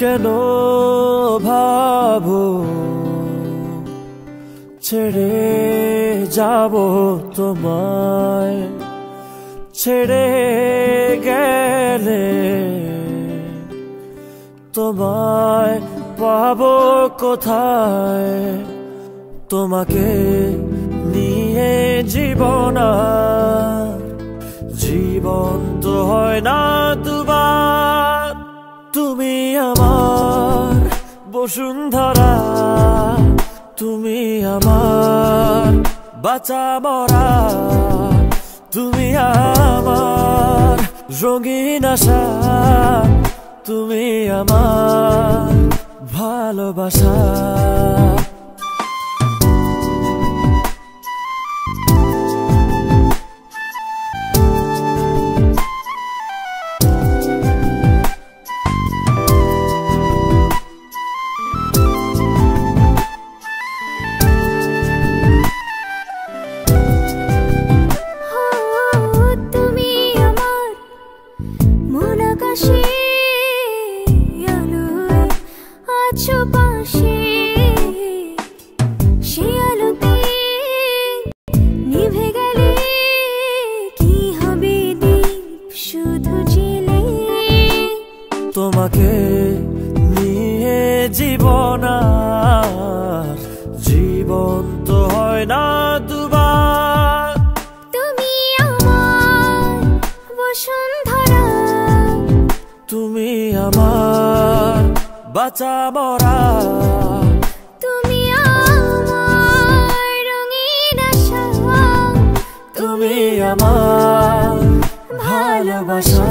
কেন ভাবো ছেড়ে যাব তোমায়, ছেড়ে গেলে তোমায় পাবো কোথায়? তোমাকে নিয়ে জীবন আর জীবন তো হয় না দুবার। তুমি আমার বসুন্ধরা, তুমি আমার বাঁচা মরা, তুমি আমার রঙিন আশা, তুমি আমার ভালোবাসা। তোমাকে নিয়ে জীবন আর জীবন তো হয় না দুবার। তুমি আমার বসুন্ধরা, তুমি আমার বাঁচা মরা, তুমি আমার রঙিন আশা, তুমি আমার ভালোবাসা।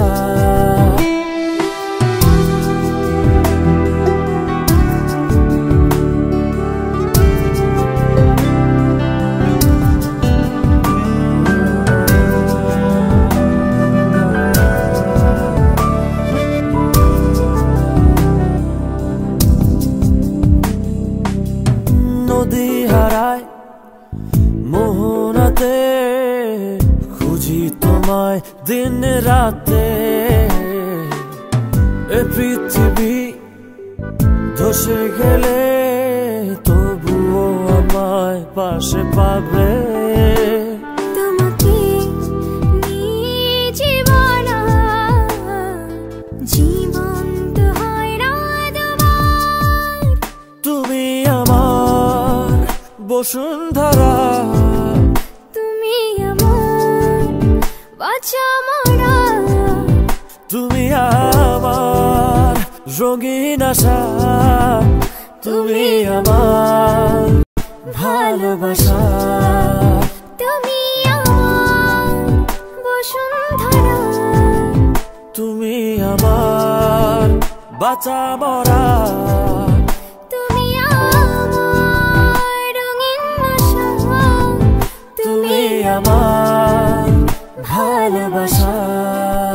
মোহনাতে খুঁজি তোমায় দিন রাতে, এ পৃথিবী ধসে গেলে তবুও আমায় পাশে পাবে। তোমাকে নিয়ে জীবন জীবন তো হয় না দুবার। তুমি আমার বসুন্ধরা, তুমি আমার রঙিন আশা, তুমি আমার ভালোবাসা। তুমি আমার বসুন্ধরা, তুমি আমার বাঁচা মরা, তুমি আমার রঙিন আশা, তুমি আমার ভালোবাসা।